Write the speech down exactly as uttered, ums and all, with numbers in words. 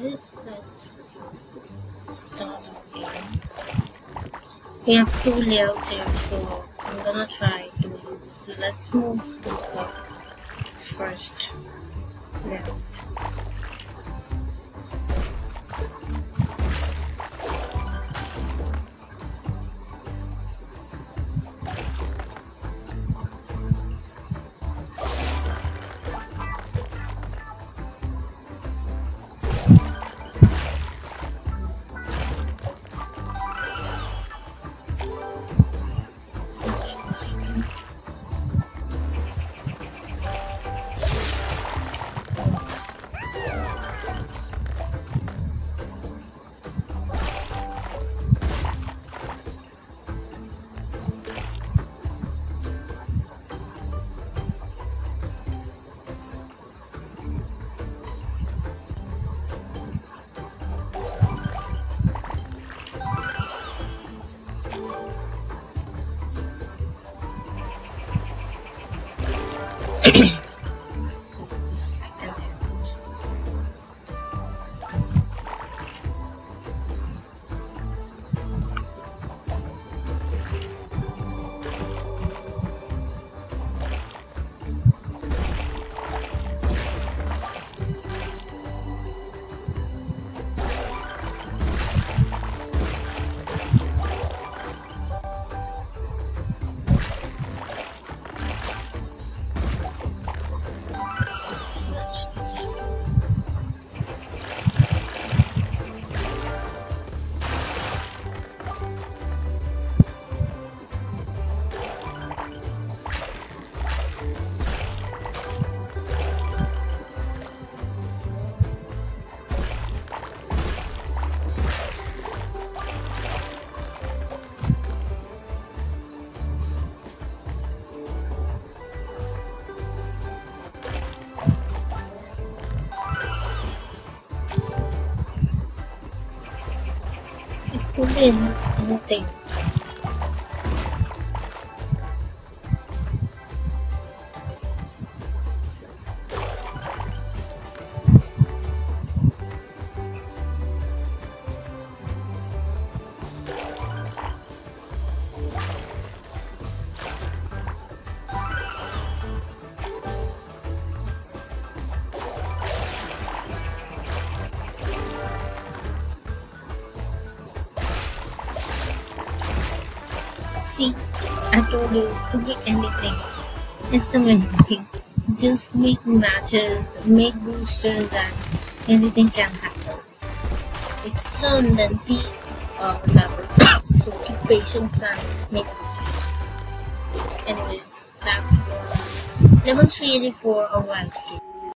This let's start again. We have two layers here, so I'm gonna try to use let's move to the first layout. Problema, não tem. See, I told you, could be anything. It's amazing. Just make matches, make boosters, and anything can happen. It's a lengthy uh, level, so keep patience and make boosters. Anyways, that was level three eighty-four of Wildscapes.